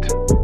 night.